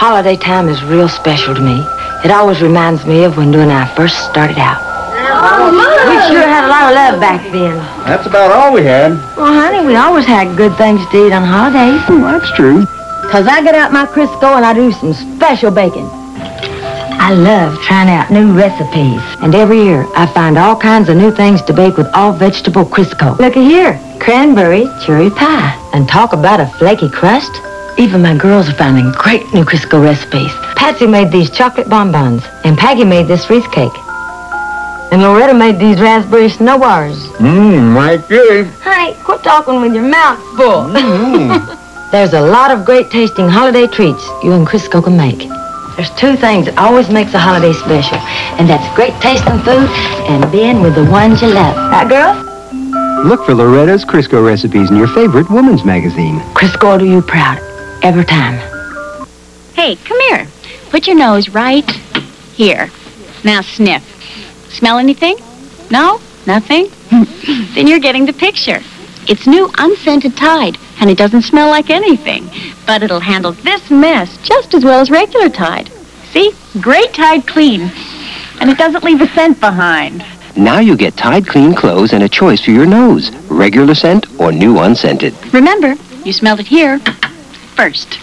Holiday time is real special to me. It always reminds me of when Lou and I first started out. Oh, Mom! We sure had a lot of love back then. That's about all we had. Well, honey, we always had good things to eat on holidays. Oh, that's true. Because I get out my Crisco and I do some special baking. I love trying out new recipes. And every year, I find all kinds of new things to bake with all-vegetable Crisco. Looky here, cranberry cherry pie. And talk about a flaky crust. Even my girls are finding great new Crisco recipes. Patsy made these chocolate bonbons, and Peggy made this wreath cake. And Loretta made these raspberry snow bars. Mmm, right here. Honey, quit talking with your mouth full. There's a lot of great tasting holiday treats you and Crisco can make. There's two things that always makes a holiday special, and that's great tasting food and being with the ones you love. Right, girls? Look for Loretta's Crisco recipes in your favorite woman's magazine. Crisco will do you proud every time. Hey, come here. Put your nose right here. Now sniff. Smell anything? No? Nothing? Then you're getting the picture. It's new unscented Tide, and it doesn't smell like anything. But it'll handle this mess just as well as regular Tide. See? Great Tide Clean. And it doesn't leave a scent behind. Now you get Tide Clean clothes and a choice for your nose. Regular scent or new unscented. Remember, you smelled it here first.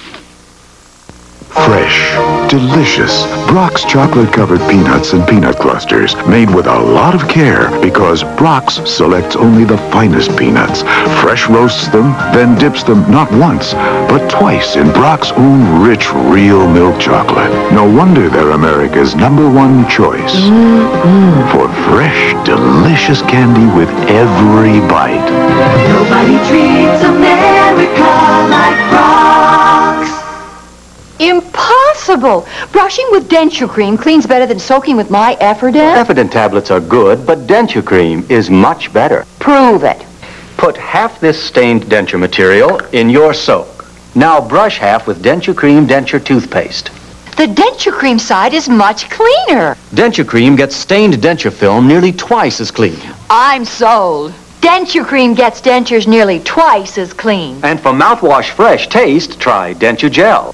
Fresh, delicious, Brock's chocolate-covered peanuts and peanut clusters, made with a lot of care because Brock's selects only the finest peanuts, fresh roasts them, then dips them not once, but twice in Brock's own rich, real milk chocolate. No wonder they're America's #1 choice for fresh, delicious candy with every bite. Nobody treats America like Brock's. Impossible! Brushing with DentuCream cleans better than soaking with my Efferdent. Efferdent tablets are good, but DentuCream is much better. Prove it. Put half this stained denture material in your soak. Now brush half with DentuCream denture toothpaste. The DentuCream side is much cleaner. DentuCream gets stained denture film nearly twice as clean. I'm sold. DentuCream gets dentures nearly twice as clean. And for mouthwash fresh taste, try DentuGel.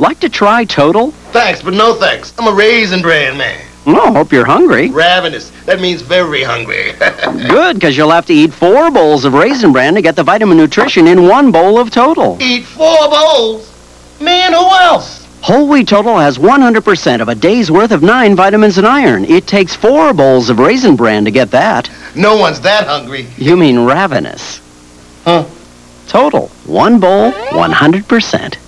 Like to try Total? Thanks, but no thanks. I'm a Raisin Bran man. Well, hope you're hungry. Ravenous. That means very hungry. Good, because you'll have to eat 4 bowls of Raisin Bran to get the vitamin nutrition in 1 bowl of Total. Eat 4 bowls? Man, who else? Whole wheat Total has 100% of a day's worth of 9 vitamins and iron. It takes 4 bowls of Raisin Bran to get that. No one's that hungry. You mean ravenous. Huh? Total. 1 bowl, 100%.